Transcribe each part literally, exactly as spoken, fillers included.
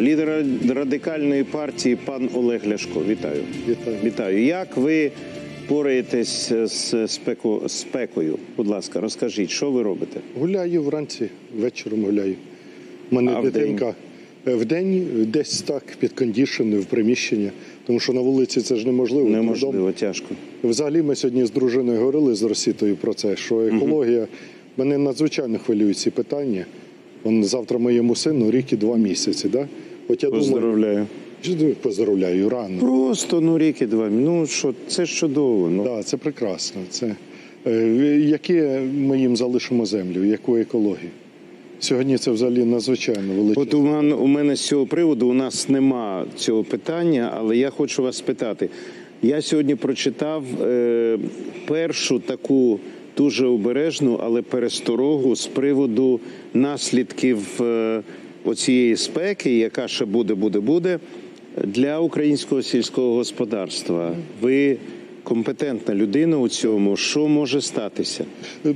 Лідер Радикальної партії пан Олег Ляшко. Вітаю. Вітаю. Вітаю. Як ви пораєтесь з спеку, спекою? Будь ласка, розкажіть, що ви робите? Гуляю вранці, вечором гуляю. У мене а дитинка в день десь так підкондішене в приміщення, тому що на вулиці це ж неможливо. Неможливо, тяжко. Взагалі ми сьогодні з дружиною говорили з Росітою про це, що екологія, угу. мене надзвичайно хвилюють ці питання. Он завтра моєму сину рік і два місяці, да? От я поздравляю. Думаю, поздравляю, рано. Просто, ну, рік і два, ну, що, це ж чудово. Ну. Да, це прекрасно. Це, е, яке ми їм залишимо землю, яку екологію? Сьогодні це взагалі надзвичайно величезне. От у мене, у мене з цього приводу, у нас нема цього питання, але я хочу вас спитати. Я сьогодні прочитав е, першу таку дуже обережну, але пересторогу з приводу наслідків оцієї спеки, яка ще буде, буде, буде, для українського сільського господарства. Ви компетентна людина у цьому. Що може статися?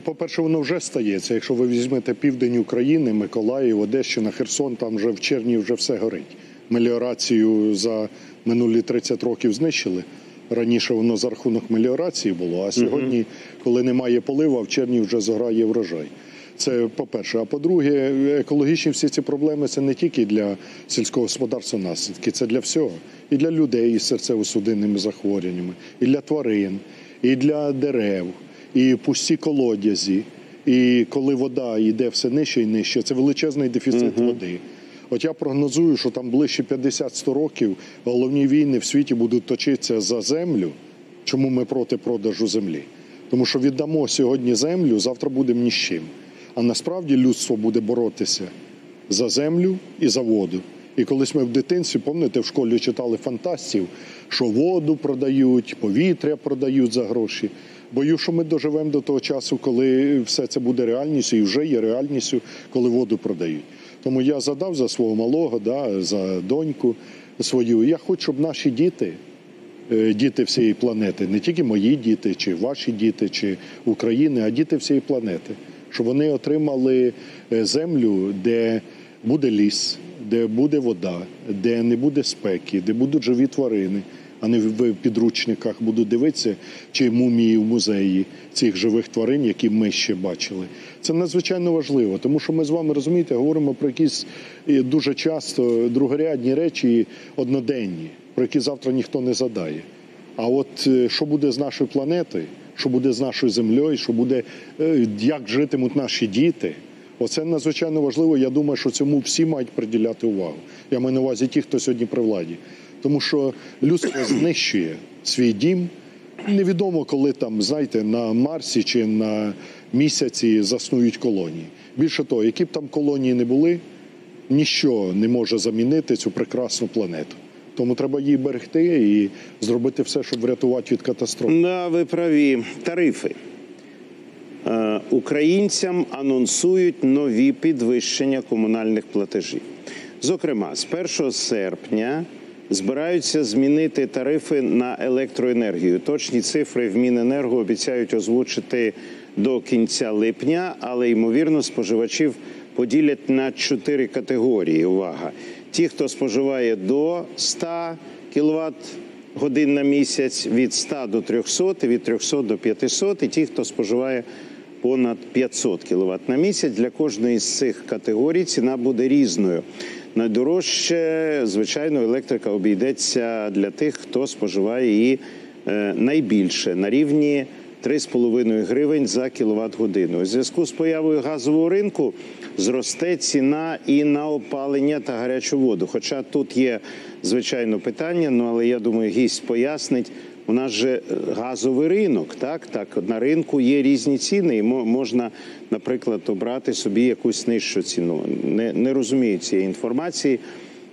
По-перше, воно вже стається. Якщо ви візьмете південь України, Миколаїв, Одещина, Херсон, там вже в червні вже все горить. Меліорацію за минулі тридцять років знищили. Раніше воно за рахунок меліорації було, а сьогодні, угу. коли немає полива, в червні вже згорає врожай. Це по-перше. А по-друге, екологічні всі ці проблеми – це не тільки для сільського господарства наслідки, це для всього. І для людей із серцево-судинними захворюваннями, і для тварин, і для дерев, і пусті колодязі, і коли вода йде все нижче і нижче, це величезний дефіцит угу. води. От я прогнозую, що там ближче п'ятдесят-сто років головні війни в світі будуть точитися за землю. Чому ми проти продажу землі? Тому що віддамо сьогодні землю, завтра будемо ні з чим. А насправді людство буде боротися за землю і за воду. І колись ми в дитинстві, пам'ятаєте, в школі читали фантастів, що воду продають, повітря продають за гроші. Боюсь, що ми доживемо до того часу, коли все це буде реальністю, і вже є реальністю, коли воду продають. Тому я задав за свого малого, да, за доньку свою. Я хочу, щоб наші діти, діти всієї планети, не тільки мої діти, чи ваші діти, чи України, а діти всієї планети, щоб вони отримали землю, де буде ліс, де буде вода, де не буде спеки, де будуть живі тварини, а не в підручниках будуть дивитися, чи мумії в музеї цих живих тварин, які ми ще бачили. Це надзвичайно важливо, тому що ми з вами, розумієте, говоримо про якісь дуже часто другорядні речі, одноденні, про які завтра ніхто не задає. А от що буде з нашою планетою, що буде з нашою землею, що буде, як житимуть наші діти, оце надзвичайно важливо. Я думаю, що цьому всі мають приділяти увагу. Я маю на увазі ті, хто сьогодні при владі. Тому що людство знищує свій дім. Невідомо, коли там, знаєте, на Марсі чи на Місяці заснують колонії. Більше того, які б там колонії не були, ніщо не може замінити цю прекрасну планету. Тому треба її берегти і зробити все, щоб врятувати від катастрофи. Да, ви праві. Тарифи. Українцям анонсують нові підвищення комунальних платежів. Зокрема, з першого серпня збираються змінити тарифи на електроенергію. Точні цифри в Міненерго обіцяють озвучити до кінця липня, але, ймовірно, споживачів поділять на чотири категорії. Увага! Ті, хто споживає до ста кіловат годин на місяць, від ста до трьохсот, від трьохсот до п'ятисот, і ті, хто споживає понад п'ятсот кіловат на місяць. Для кожної з цих категорій ціна буде різною. Найдорожче, звичайно, електрика обійдеться для тих, хто споживає її найбільше, на рівні три з половиною гривень за кіловат-годину. У зв'язку з появою газового ринку зросте ціна і на опалення та гарячу воду. Хоча тут є, звичайно, питання, ну, але, я думаю, гість пояснить, у нас же газовий ринок, так? Так, на ринку є різні ціни, і можна, наприклад, обрати собі якусь нижчу ціну. Не, не розумію цієї інформації.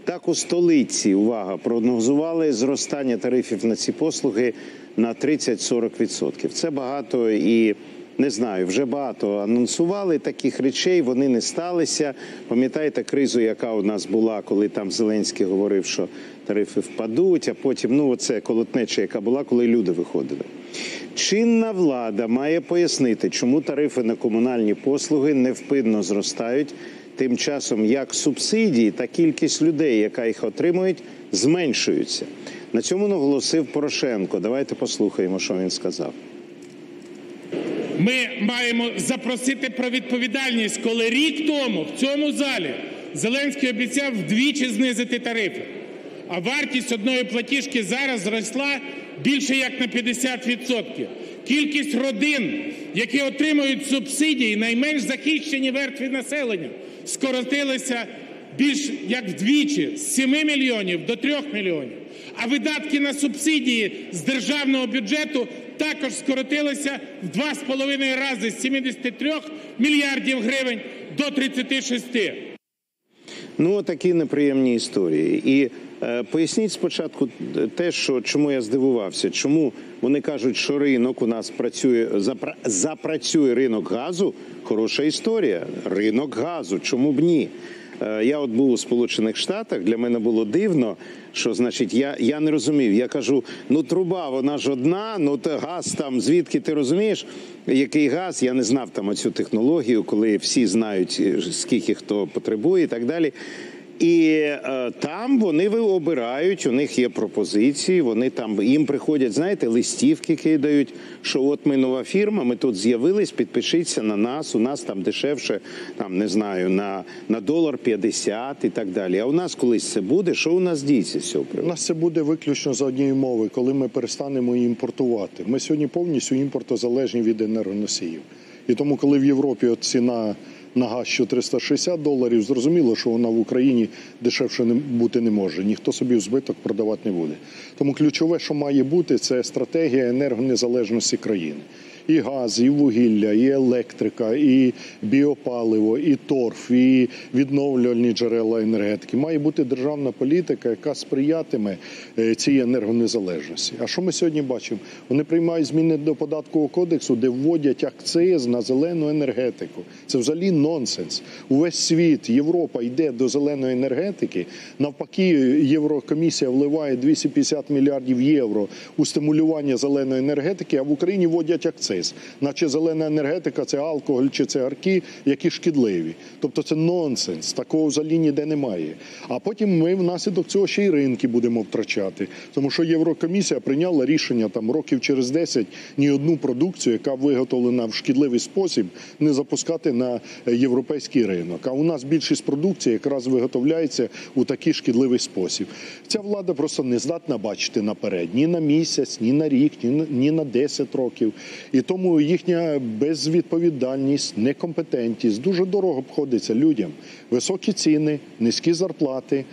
Так, у столиці, увага, прогнозували зростання тарифів на ці послуги на тридцять-сорок відсотків. Це багато і, не знаю, вже багато анонсували таких речей, вони не сталися. Пам'ятаєте кризу, яка у нас була, коли там Зеленський говорив, що тарифи впадуть, а потім, ну, оце колотнеча, яка була, коли люди виходили. Чинна влада має пояснити, чому тарифи на комунальні послуги невпинно зростають Тим часом як субсидії та кількість людей, яка їх отримують, зменшуються. На цьому наголосив Порошенко. Давайте послухаємо, що він сказав. Ми маємо запросити про відповідальність, коли рік тому в цьому залі Зеленський обіцяв вдвічі знизити тарифи, а вартість одної платіжки зараз зросла більше як на п'ятдесят відсотків. Кількість родин, які отримують субсидії, найменш захищені верстви населення, скоротилися більш як вдвічі, з семи мільйонів до трьох мільйонів. А видатки на субсидії з державного бюджету також скоротилися в два з половиною рази, з сімдесяти трьох мільярдів гривень до тридцяти шести. Ну, такі неприємні історії. І е, поясніть спочатку те, що, чому я здивувався, чому вони кажуть, що ринок у нас працює, запра, запрацює ринок газу, хороша історія, ринок газу, чому б ні? Е, я от був у Сполучених Штатах, для мене було дивно, що, значить, я, я не розумів, я кажу, ну труба, вона ж одна, ну газ там, звідки ти розумієш, який газ, я не знав там оцю технологію, коли всі знають, скільки хто потребує і так далі. І е, там вони обирають, у них є пропозиції, вони там, їм приходять, знаєте, листівки кидають, що от ми нова фірма, ми тут з'явились, підпишіться на нас, у нас там дешевше, там, не знаю, на, на долар п'ятдесят і так далі. А у нас колись це буде, що у нас діється з цього приводу? У нас це буде виключно за однієї мови, коли ми перестанемо імпортувати. Ми сьогодні повністю імпортозалежні від енергоносіїв. І тому, коли в Європі ціна на газ що триста шістдесят доларів, зрозуміло, що вона в Україні дешевше бути не може. Ніхто собі в збиток продавати не буде. Тому ключове, що має бути, це стратегія енергонезалежності країни. І газ, і вугілля, і електрика, і біопаливо, і торф, і відновлювальні джерела енергетики. Має бути державна політика, яка сприятиме цій енергонезалежності. А що ми сьогодні бачимо? Вони приймають зміни до податкового кодексу, де вводять акциз на зелену енергетику. Це взагалі нонсенс. Увесь світ, Європа йде до зеленої енергетики. Навпаки, Єврокомісія вливає двісті п'ятдесят мільярдів євро у стимулювання зеленої енергетики, а в Україні вводять акциз. Наче зелена енергетика – це алкоголь чи цигарки, які шкідливі. Тобто це нонсенс, такого взагалі ніде немає. А потім ми внаслідок цього ще й ринки будемо втрачати. Тому що Єврокомісія прийняла рішення там, років через десять ні одну продукцію, яка виготовлена в шкідливий спосіб, не запускати на європейський ринок. А у нас більшість продукції якраз виготовляється у такий шкідливий спосіб. Ця влада просто не здатна бачити наперед. Ні на місяць, ні на рік, ні на, ні на десять років. І тому їхня безвідповідальність, некомпетентність дуже дорого обходиться людям. Високі ціни, низькі зарплати,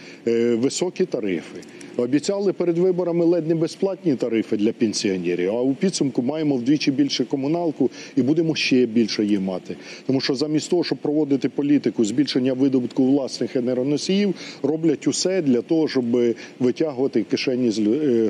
високі тарифи. Обіцяли перед виборами ледь не безплатні тарифи для пенсіонерів, а у підсумку маємо вдвічі більше комуналку і будемо ще більше її мати. Тому що замість того, щоб проводити політику збільшення видобутку власних енергоносіїв, роблять усе для того, щоб витягувати кишені,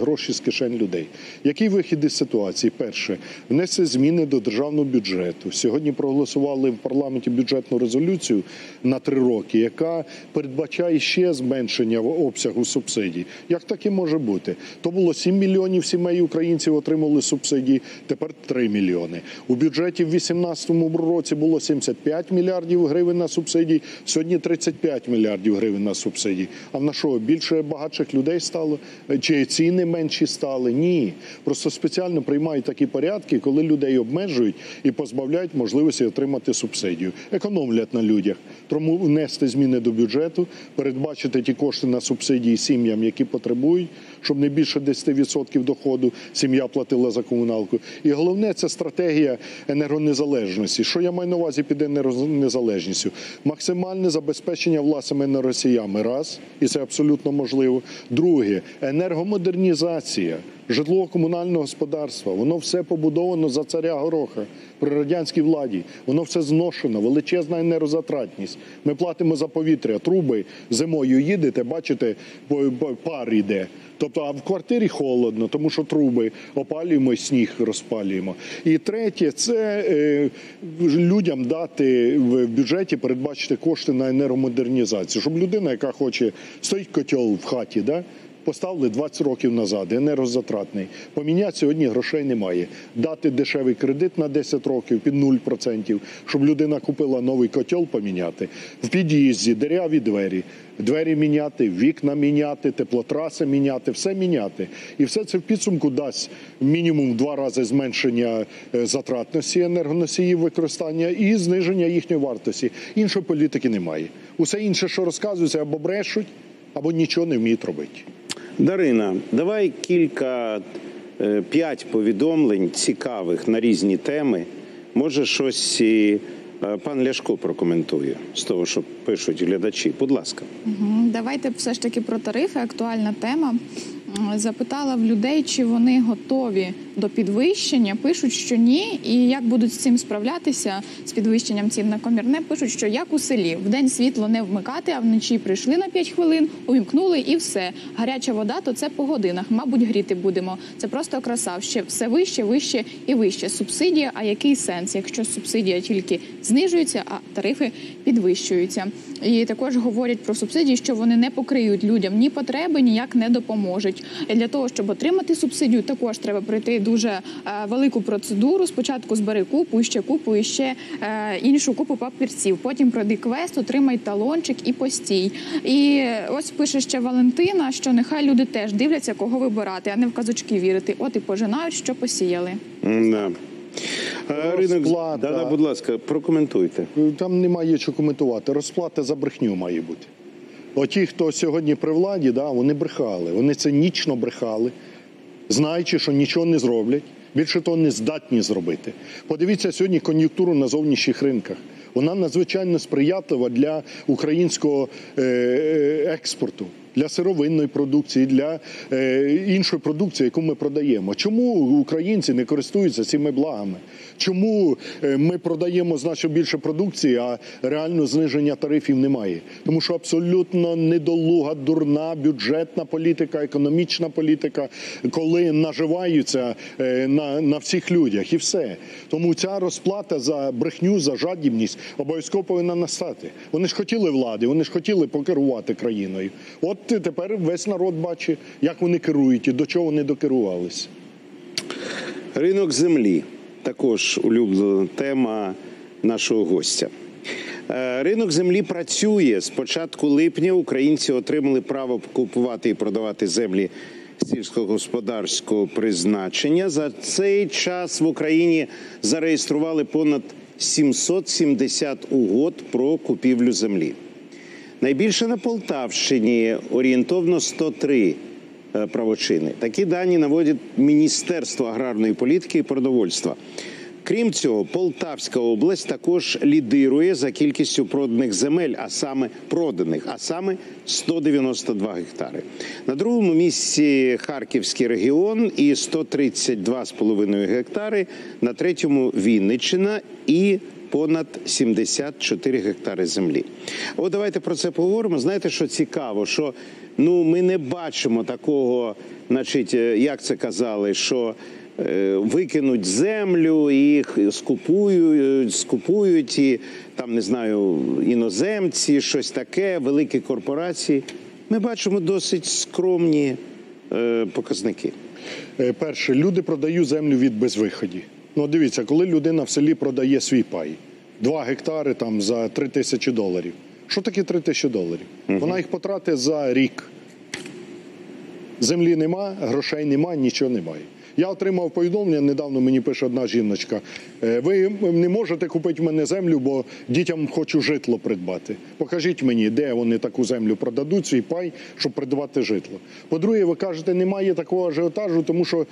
гроші з кишень людей. Який вихід із ситуації? Перше, внести зміни до державного бюджету. Сьогодні проголосували в парламенті бюджетну резолюцію на три роки, яка передбачає ще зменшення обсягу субсидій. Як таке може бути? То було сім мільйонів сімей українців отримали субсидії, тепер три мільйони. У бюджеті в дві тисячі вісімнадцятому році було сімдесят п'ять мільярдів гривень на субсидії, сьогодні тридцять п'ять мільярдів гривень на субсидії. А на що, більше багатших людей стало? Чи ціни менші стали? Ні. Просто спеціально приймають такі порядки, коли людей обмежують і позбавляють можливості отримати субсидію. Економлять на людях. Тому внести зміни до бюджету, передбачити ті кошти на субсидії сім'ям, які потребують, щоб не більше десяти відсотків доходу сім'я платила за комуналку. І головне – це стратегія енергонезалежності. Що я маю на увазі під енергонезалежністю? Максимальне забезпечення власними енергоносіями. Раз, і це абсолютно можливо. Друге – енергомодернізація житлово-комунального господарства. Воно все побудовано за царя Гороха при радянській владі. Воно все зношено, величезна енергозатратність. Ми платимо за повітря, труби, зимою їдете, бачите, пар іде. Тобто, а в квартирі холодно, тому що труби опалюємо і сніг розпалюємо. І третє, це е, людям дати в бюджеті передбачити кошти на енергомодернізацію. Щоб людина, яка хоче, стоїть котел в хаті, да? поставили двадцять років назад, енергозатратний. Поміняти сьогодні грошей немає. Дати дешевий кредит на десять років під нуль процентів, щоб людина купила новий котел поміняти. В під'їзді дерев'яні двері. Двері міняти, вікна міняти, теплотраси міняти, все міняти. І все це в підсумку дасть мінімум в два рази зменшення затратності енергоносіїв використання і зниження їхньої вартості. Іншої політики немає. Усе інше, що розказується, або брешуть, або нічого не вміють робити. Дарина, давай кілька, п'ять повідомлень цікавих на різні теми. Може, щось і... Пан Ляшко прокоментує з того, що пишуть глядачі. Будь ласка. Давайте все ж таки про тарифи. Актуальна тема. Запитала в людей, чи вони готові до підвищення. Пишуть, що ні. І як будуть з цим справлятися, з підвищенням цін на комірне, пишуть, що як у селі. Вдень світло не вмикати, а вночі прийшли на п'ять хвилин, увімкнули і все. Гаряча вода, то це по годинах. Мабуть, гріти будемо. Це просто краса. Ще все вище, вище і вище. Субсидія, а який сенс, якщо субсидія тільки знижується, а тарифи підвищуються. І також говорять про субсидії, що вони не покриють людям ні потреби, ніяк не допоможуть. Для того, щоб отримати субсидію, також треба пройти дуже е, велику процедуру. Спочатку збери купу, ще купу, і ще е, іншу купу папірців. Потім пройди квест, отримай талончик і постій. І ось пише ще Валентина, що нехай люди теж дивляться, кого вибирати, а не в казочки вірити. От і пожинають, що посіяли. Да. Ринок, да, да, будь ласка, прокоментуйте. Там немає чого коментувати. Розплата за брехню має бути. Оті, хто сьогодні при владі, да, вони брехали. Вони цинічно брехали, знаючи, що нічого не зроблять. Більше того, не здатні зробити. Подивіться сьогодні кон'юнктуру на зовнішніх ринках. Вона надзвичайно сприятлива для українського експорту, для сировинної продукції, для іншої продукції, яку ми продаємо. Чому українці не користуються цими благами? Чому ми продаємо значно більше продукції, а реально зниження тарифів немає? Тому що абсолютно недолуга, дурна бюджетна політика, економічна політика, коли наживаються на, на всіх людях і все. Тому ця розплата за брехню, за жадібність обов'язково повинна настати. Вони ж хотіли влади, вони ж хотіли покерувати країною. От тепер весь народ бачить, як вони керують і до чого вони докерувалися. Ринок землі. Також улюблена тема нашого гостя. Ринок землі працює. З початку липня українці отримали право купувати і продавати землі сільськогосподарського призначення. За цей час в Україні зареєстрували понад сімсот сімдесят угод про купівлю землі. Найбільше на Полтавщині, орієнтовно сто три правочини. Такі дані наводять Міністерство аграрної політики і продовольства. Крім цього, Полтавська область також лідирує за кількістю проданих земель, а саме проданих, а саме сто дев'яносто два гектари. На другому місці Харківський регіон і сто тридцять два з половиною гектари, на третьому Вінничина і понад сімдесят чотири гектари землі. От давайте про це поговоримо. Знаєте, що цікаво, що ну, ми не бачимо такого, значить, як це казали, що е, викинуть землю, їх скупують, скупують і там, не знаю, іноземці, щось таке, великі корпорації. Ми бачимо досить скромні е, показники. Перше, люди продають землю від безвиході. Ну, дивіться, коли людина в селі продає свій пай, два гектари там за три тисячі доларів. Що таке три тисячі доларів? Угу. Вона їх потратить за рік. Землі нема, грошей нема, нічого немає. Я отримав повідомлення, недавно мені пише одна жіночка, ви не можете купити в мене землю, бо дітям хочу житло придбати. Покажіть мені, де вони таку землю продадуть, свій пай, щоб придбати житло. По-друге, ви кажете, немає такого ажіотажу, тому що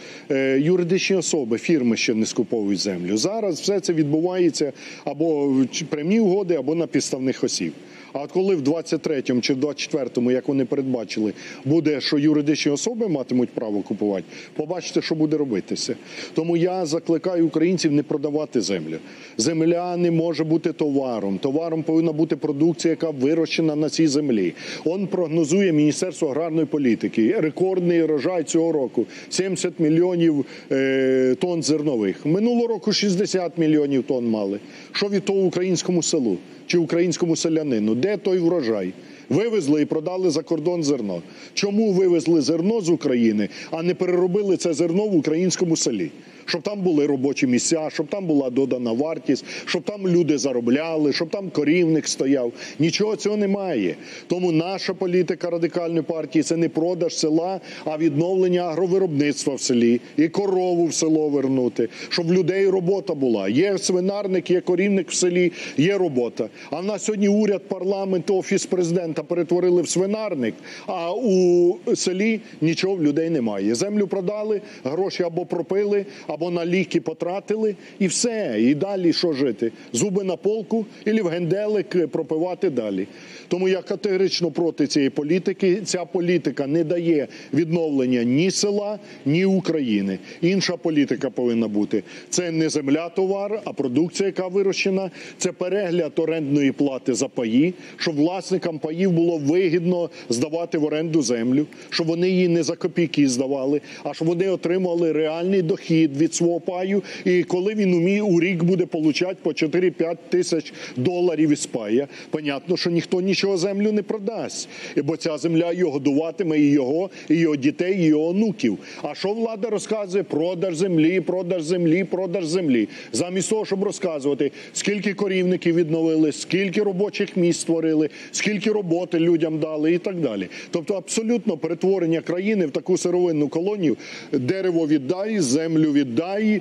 юридичні особи, фірми ще не скуповують землю. Зараз все це відбувається або прямі угоди, або на підставних осіб. А от коли в двадцять третьому чи в двадцять четвертому, як вони передбачили, буде, що юридичні особи матимуть право купувати, побачите, що буде робитися. Тому я закликаю українців не продавати землю. Земля не може бути товаром. Товаром повинна бути продукція, яка вирощена на цій землі. Он прогнозує Міністерство аграрної політики. Рекордний врожай цього року – сімдесят мільйонів е, тонн зернових. Минулого року шістдесят мільйонів тонн мали. Що від того українському селу чи українському селянину? Де той врожай? вивезли і продали за кордон зерно. Чому вивезли зерно з України, а не переробили це зерно в українському селі? Щоб там були робочі місця, щоб там була додана вартість, щоб там люди заробляли, щоб там корівник стояв. Нічого цього немає. Тому наша політика Радикальної партії – це не продаж села, а відновлення агровиробництва в селі. І корову в село вернути, щоб в людей робота була. Є свинарник, є корівник в селі, є робота. А в нас сьогодні уряд, парламент, Офіс Президента перетворили в свинарник, а у селі нічого в людей немає. Землю продали, гроші або пропили, або на ліки потратили, і все. І далі що жити? Зуби на полку і в генделик пропивати далі. Тому я категорично проти цієї політики. Ця політика не дає відновлення ні села, ні України. Інша політика повинна бути. Це не земля-товар, а продукція, яка вирощена. Це перегляд орендної плати за паї, щоб власникам паїв було вигідно здавати в оренду землю, щоб вони її не за копійки здавали, а щоб вони отримували реальний дохід від свого паю, і коли він уміє у рік буде получати по чотири-п'ять тисяч доларів із пая, понятно, що ніхто нічого землю не продасть, бо ця земля його годуватиме, і його, і його дітей, і його онуків. А що влада розказує? Продаж землі, продаж землі, продаж землі. Замість того, щоб розказувати, скільки корівників відновили, скільки робочих місць створили, скільки роботи людям дали і так далі. Тобто абсолютно перетворення країни в таку сировинну колонію: дерево віддай, землю віддай,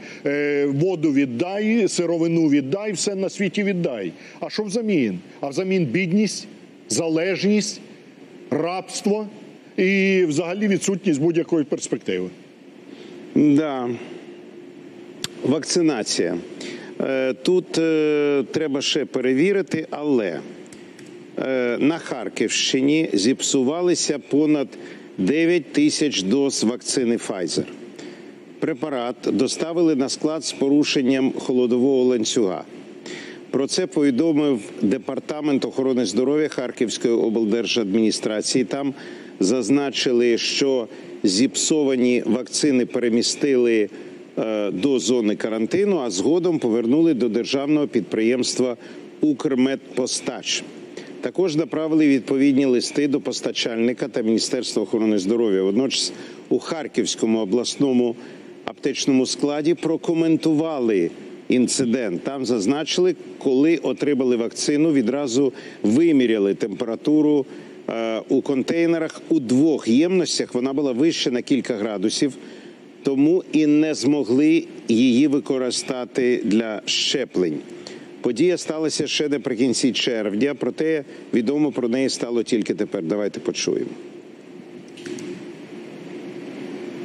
воду віддай, сировину віддай, все на світі віддай. А що взамін? А взамін бідність, залежність, рабство і взагалі відсутність будь-якої перспективи. Да. Вакцинація. Тут е, треба ще перевірити, але е, на Харківщині зіпсувалися понад дев'ять тисяч доз вакцини Pfizer. Препарат доставили на склад з порушенням холодового ланцюга. Про це повідомив Департамент охорони здоров'я Харківської облдержадміністрації. Там зазначили, що зіпсовані вакцини перемістили до зони карантину, а згодом повернули до державного підприємства «Укрмедпостач». Також направили відповідні листи до постачальника та Міністерства охорони здоров'я. Водночас у Харківському обласному аптечному складі прокоментували інцидент. Там зазначили, коли отримали вакцину, відразу виміряли температуру у контейнерах. У двох ємностях вона була вища на кілька градусів, тому і не змогли її використати для щеплень. Подія сталася ще наприкінці червня, проте відомо про неї стало тільки тепер. Давайте почуємо.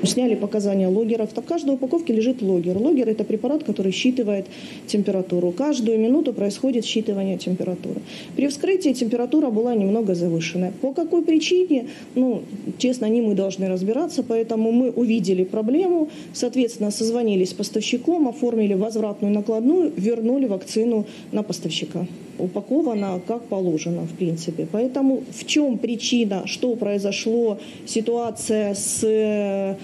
Сняли показания логеров. В каждой упаковке лежит логер. Логер – это препарат, который считывает температуру. Каждую минуту происходит считывание температуры. При вскрытии температура была немного завышенная. По какой причине? Ну, честно, не мы должны разбираться, поэтому мы увидели проблему, соответственно, созвонились с поставщиком, оформили возвратную накладную, вернули вакцину на поставщика. Упакована как положено, в принципе. Поэтому в чем причина, что произошло, ситуация с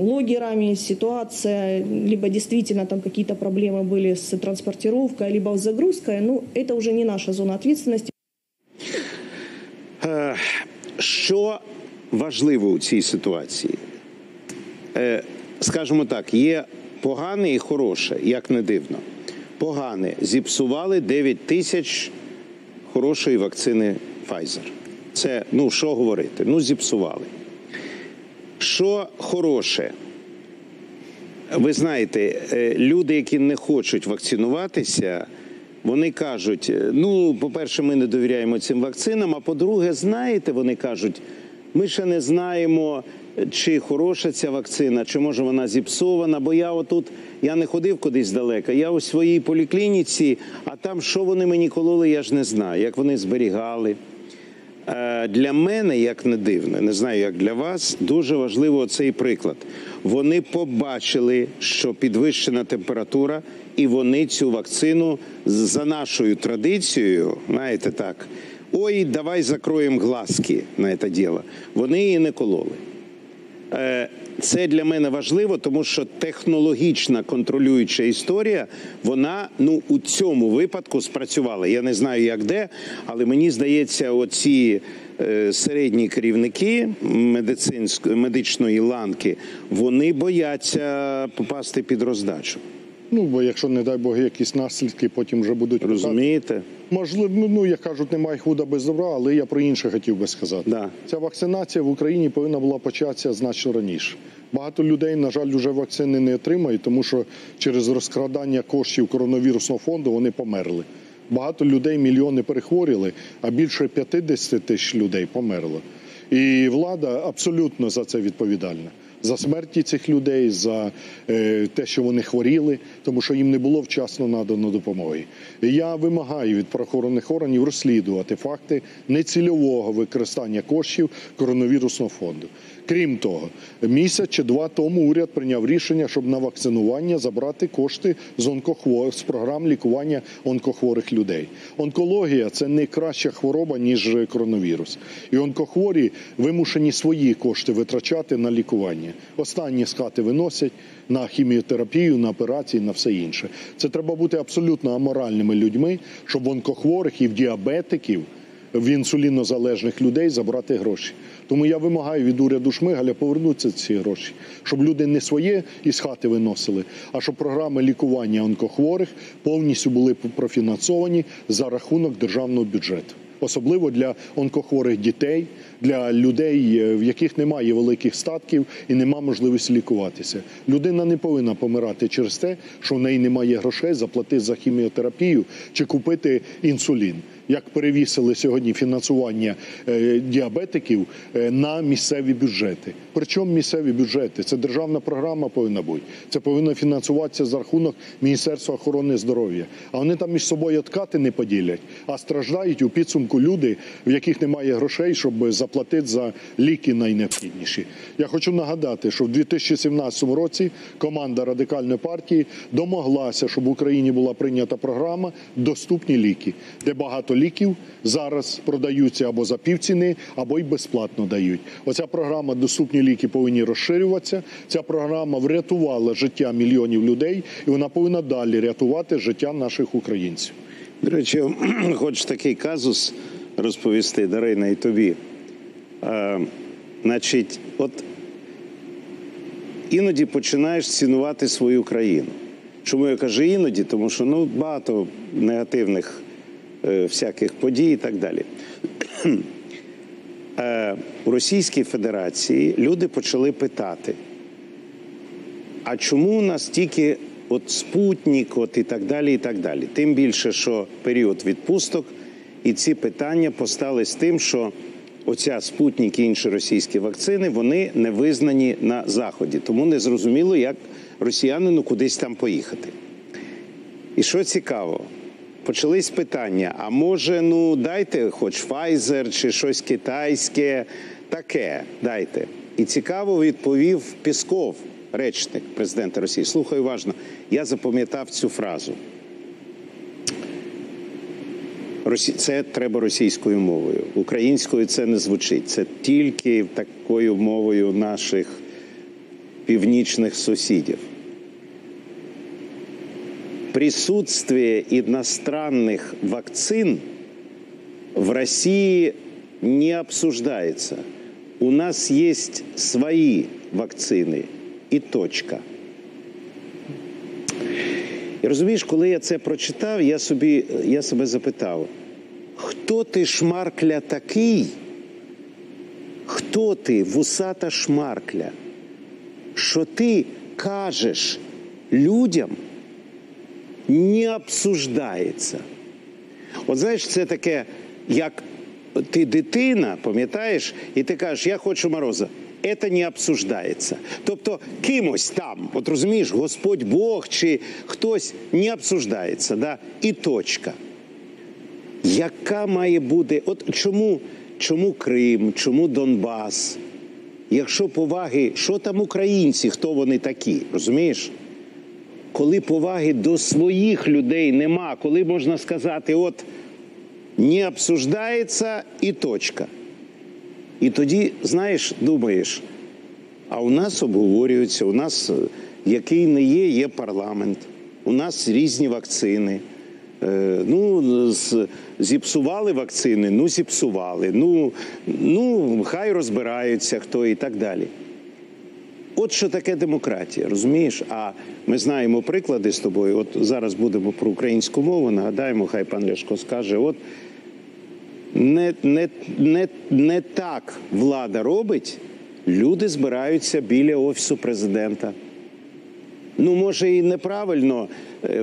логерами, ситуация, либо действительно там какие-то проблемы были с транспортировкой, либо с загрузкой, ну, это уже не наша зона ответственности. Що важливо у цій ситуації? Скажімо так, є погане і хороше, як не дивно. Погане. Зіпсували дев'ять тисяч хорошої вакцини Pfizer. Це, ну, що говорити? Ну, зіпсували. Що хороше? Ви знаєте, люди, які не хочуть вакцинуватися, вони кажуть, ну, по-перше, ми не довіряємо цим вакцинам, а по-друге, знаєте, вони кажуть, ми ще не знаємо, чи хороша ця вакцина, чи може вона зіпсована, бо я отут, я не ходив кудись далеко, я у своїй поліклініці, а там що вони мені кололи, я ж не знаю, як вони зберігали. Для мене, як не дивно, не знаю, як для вас, дуже важливо цей приклад. Вони побачили, що підвищена температура, і вони цю вакцину за нашою традицією, знаєте так, ой, давай закроємо глазки на це діло, вони її не кололи. Це для мене важливо, тому що технологічна контролююча історія, вона, ну, у цьому випадку спрацювала. Я не знаю, як де, але мені здається, оці середні керівники медичної ланки, вони бояться попасти під роздачу. Ну, бо якщо, не дай Бог, якісь наслідки потім вже будуть... Розумієте? Можливо, ну, як кажуть, немає худа без добра, але я про інше хотів би сказати. Да. Ця вакцинація в Україні повинна була початися значно раніше. Багато людей, на жаль, вже вакцини не отримають, тому що через розкрадання коштів коронавірусного фонду вони померли. Багато людей, мільйони перехворіли, а більше п'ятдесят тисяч людей померло. І влада абсолютно за це відповідальна. За смерті цих людей, за е, те, що вони хворіли, тому що їм не було вчасно надано допомоги. І я вимагаю від правоохоронних органів розслідувати факти нецільового використання коштів коронавірусного фонду. Крім того, місяць чи два тому уряд прийняв рішення, щоб на вакцинування забрати кошти з, онкохвор... з програм лікування онкохворих людей. Онкологія – це не краща хвороба, ніж коронавірус. І онкохворі вимушені свої кошти витрачати на лікування. Останні з хати виносять на хіміотерапію, на операції, на все інше. Це треба бути абсолютно аморальними людьми, щоб в онкохворих і в діабетиків, в інсулінозалежних людей забрати гроші. Тому я вимагаю від уряду Шмигаля повернутися ці гроші, щоб люди не своє із хати виносили, а щоб програми лікування онкохворих повністю були профінансовані за рахунок державного бюджету. Особливо для онкохворих дітей, для людей, в яких немає великих статків і немає можливості лікуватися. Людина не повинна помирати через те, що в неї немає грошей заплатити за хіміотерапію чи купити інсулін. Як перевісили сьогодні фінансування діабетиків на місцеві бюджети. Причому місцеві бюджети? Це державна програма повинна бути. Це повинно фінансуватися за рахунок Міністерства охорони здоров'я. А вони там між собою ткати не поділять, а страждають у підсумку люди, в яких немає грошей, щоб заплатити за ліки найнеобхідніші. Я хочу нагадати, що в дві тисячі сімнадцятому році команда Радикальної партії домоглася, щоб в Україні була прийнята програма «Доступні ліки», де багато ліків зараз продаються або за півціни, або й безплатно дають. Оця програма «Доступні ліки» повинні розширюватися. Ця програма врятувала життя мільйонів людей, і вона повинна далі рятувати життя наших українців. До речі, хочу такий казус розповісти, Дарина, і тобі. Е, значить, от іноді починаєш цінувати свою країну. Чому я кажу іноді? Тому що, ну, багато негативних всяких подій і так далі. У Російській Федерації люди почали питати, а чому у нас тільки от Супутнік, от і так далі, і так далі. Тим більше, що період відпусток, і ці питання постали з тим, що оця Супутнік і інші російські вакцини, вони не визнані на Заході. Тому не зрозуміло, як росіянину кудись там поїхати. І що цікаво, почались питання, а може, ну, дайте хоч Pfizer чи щось китайське, таке, дайте. І цікаво відповів Пєсков, речник президента Росії. Слухай уважно, я запам'ятав цю фразу. Це треба російською мовою. Українською це не звучить. Це тільки такою мовою наших північних сусідів. Присутствие иностранных вакцин в России не обсуждается. У нас есть свои вакцины и точка. І розумієш, коли я це прочитав, я собі, я себе запитав, хто ти, шмаркля, такий? Хто ти, вусата шмаркля? Що ти кажеш людям, не обсуждається. От знаєш, це таке, як ти дитина, пам'ятаєш, і ти кажеш, я хочу мороза. Це не обсуждається. Тобто кимось там, от розумієш, Господь Бог чи хтось, не обсуждається, да? І точка. Яка має бути, от чому, чому Крим, чому Донбас? Якщо поваги, що там українці, хто вони такі, розумієш? Коли поваги до своїх людей нема, коли можна сказати, от, не обсуждається і точка. І тоді, знаєш, думаєш, А у нас обговорюється, у нас, який не є, є парламент, у нас різні вакцини. Ну, зіпсували вакцини, ну зіпсували, ну, ну хай розбираються хто і так далі. От що таке демократія, розумієш? А ми знаємо приклади з тобою, от зараз будемо про українську мову, нагадаємо, хай пан Ляшко скаже, от не, не, не, не так влада робить, люди збираються біля Офісу Президента. Ну, може, і неправильно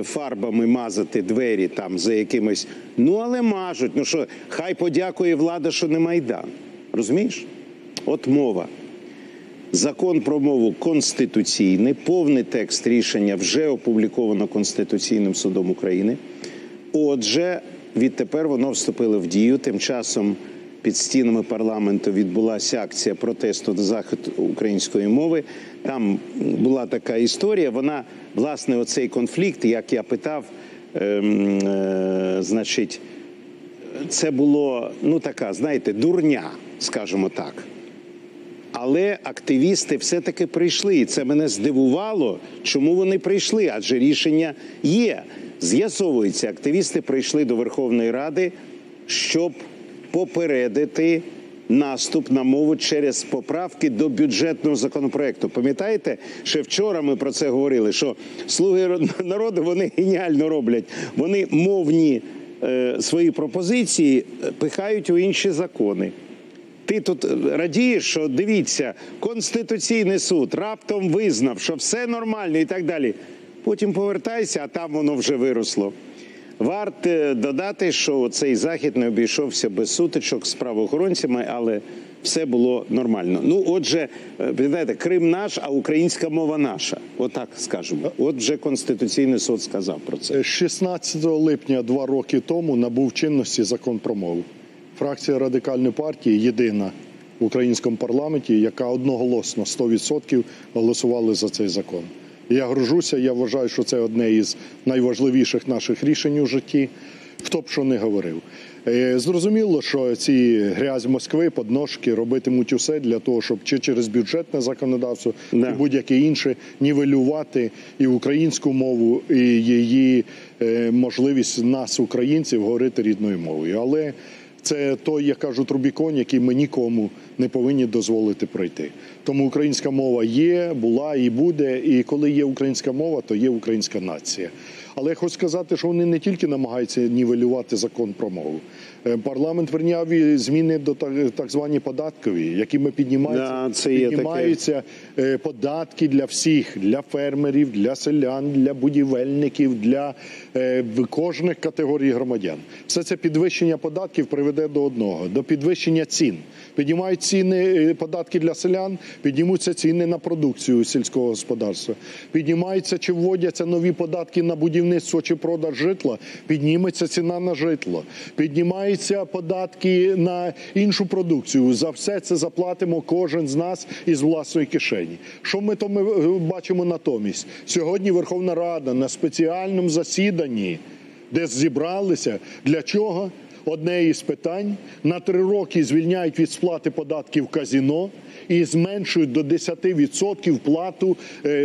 фарбами мазати двері там за якимось, ну, але мажуть, ну що, хай подякує влада, що не Майдан. Розумієш? От мова. Закон про мову конституційний, повний текст рішення вже опубліковано Конституційним судом України. Отже, відтепер воно вступило в дію. Тим часом під стінами парламенту відбулася акція протесту на захід української мови. Там була така історія, вона, власне, оцей конфлікт, як я питав, ем, е, значить, це було, ну, така, знаєте, дурня, скажімо так. Але активісти все-таки прийшли, і це мене здивувало, чому вони прийшли, адже рішення є. З'ясовується, активісти прийшли до Верховної Ради, щоб попередити наступ на мову через поправки до бюджетного законопроекту. Пам'ятаєте, ще вчора ми про це говорили, що «Слуги народу» вони геніально роблять. Вони мовні е, свої пропозиції пихають у інші закони. Ти тут радієш, що дивіться, Конституційний суд раптом визнав, що все нормально і так далі. Потім повертайся, а там воно вже виросло. Варто додати, що цей захід не обійшовся без сутичок з правоохоронцями, але все було нормально. Ну, отже, знаєте, Крим наш, а українська мова наша. Отак скажемо. Отже, Конституційний суд сказав про це. шістнадцятого липня два роки тому набув чинності закон про мову. Фракція Радикальної партії єдина в українському парламенті, яка одноголосно, сто відсотків голосувала за цей закон. Я горжуся, я вважаю, що це одне із найважливіших наших рішень у житті, хто б що не говорив. Зрозуміло, що ці грязь Москви, подножки робитимуть усе для того, щоб чи через бюджетне законодавство, да. чи будь-яке інше, нівелювати і українську мову, і її можливість нас, українців, говорити рідною мовою. Але це той, як кажуть, Рубікон, який ми нікому не повинні дозволити пройти. Тому українська мова є, була і буде, і коли є українська мова, то є українська нація. Але я хочу сказати, що вони не тільки намагаються нівелювати закон про мову. Парламент прийняв зміни до так звані податкові, якими піднімаються, да, піднімаються податки для всіх, для фермерів, для селян, для будівельників, для кожних категорій громадян. Все це підвищення податків приведе до одного, до підвищення цін. Піднімають ціни, податки для селян, піднімуться ціни на продукцію сільського господарства. Піднімаються чи вводяться нові податки на будівництво чи продаж житла, підніметься ціна на житло. Піднімаються податки на іншу продукцію. За все це заплатимо кожен з нас із власної кишені. Що ми то ми бачимо натомість? Сьогодні Верховна Рада на спеціальному засіданні, де зібралися, для чого? Одне із питань – на три роки звільняють від сплати податків казино і зменшують до десяти відсотків плату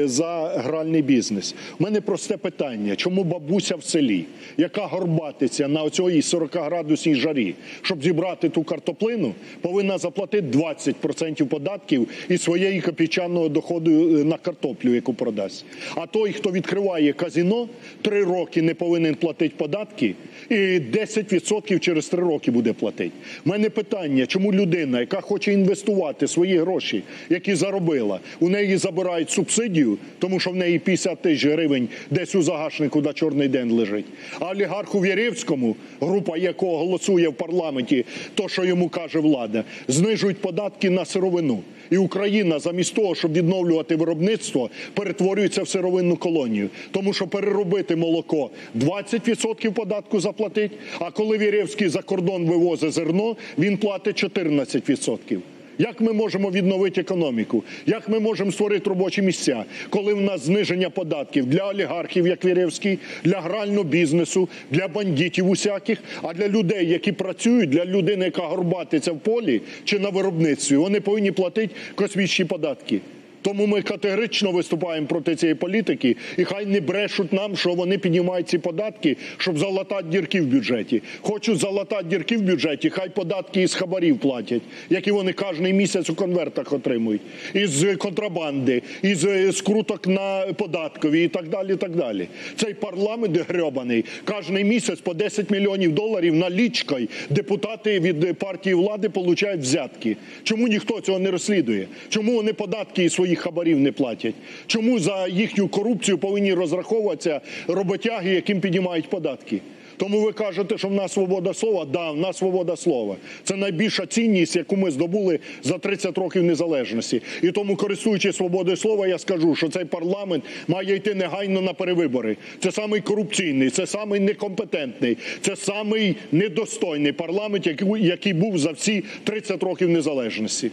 за гральний бізнес. У мене просте питання. Чому бабуся в селі, яка горбатиться на оцій сорокаградусній жарі, щоб зібрати ту картоплину, повинна заплатити двадцять відсотків податків із своєї копійчаного доходу на картоплю, яку продасть? А той, хто відкриває казино, три роки не повинен платити податки і десять відсотків через три роки буде платити. У мене питання, чому людина, яка хоче інвестувати свої гроші, які заробила, у неї забирають субсидію, тому що в неї п'ятдесят тисяч гривень десь у загашнику на чорний день лежить. А олігарху Єрєвському, група якого голосує в парламенті, то, що йому каже влада, знижують податки на сировину. І Україна замість того, щоб відновлювати виробництво, перетворюється в сировинну колонію. Тому що переробити молоко двадцять відсотків податку заплатить, а коли Вірєвський за кордон вивозить зерно, він платить чотирнадцять відсотків. Як ми можемо відновити економіку? Як ми можемо створити робочі місця, коли в нас зниження податків для олігархів, як Вірєвський, для грального бізнесу, для бандитів усяких, а для людей, які працюють, для людини, яка горбатиться в полі чи на виробництві, вони повинні платити космічні податки. Тому ми категорично виступаємо проти цієї політики, і хай не брешуть нам, що вони піднімають ці податки, щоб залатати дірки в бюджеті. Хочуть залатати дірки в бюджеті, хай податки із хабарів платять, які вони кожен місяць у конвертах отримують, із контрабанди, із скруток на податкові і так далі, і так далі. Цей парламент грьобаний, кожен місяць по десять мільйонів доларів налічкою депутати від партії влади получають взятки. Чому ніхто цього не розслідує? Чому вони податки із своїх хабарів не платять? Чому за їхню корупцію повинні розраховуватися роботяги, яким піднімають податки? Тому ви кажете, що в нас свобода слова? Да, в нас свобода слова. Це найбільша цінність, яку ми здобули за тридцять років незалежності. І тому, користуючись свободою слова, я скажу, що цей парламент має йти негайно на перевибори. Це самий корупційний, це самий некомпетентний, це самий недостойний парламент, який був за всі тридцять років незалежності.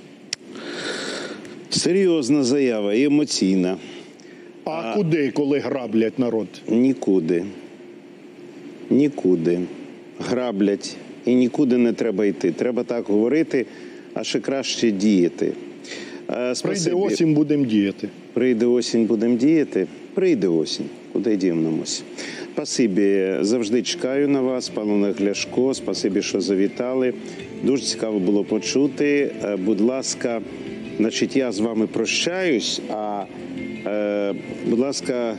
Серйозна заява, емоційна. А, а куди, коли граблять народ? Нікуди. Нікуди. Граблять. І нікуди не треба йти. Треба так говорити, а ще краще діяти. А, Прийде осінь, будемо діяти. Прийде осінь, будемо діяти. Прийде осінь. Куди дівнемось? Спасибі. Завжди чекаю на вас, пане Олег Ляшко. Спасибі, що завітали. Дуже цікаво було почути. Будь ласка, значить, я з вами прощаюсь, а, е, будь ласка,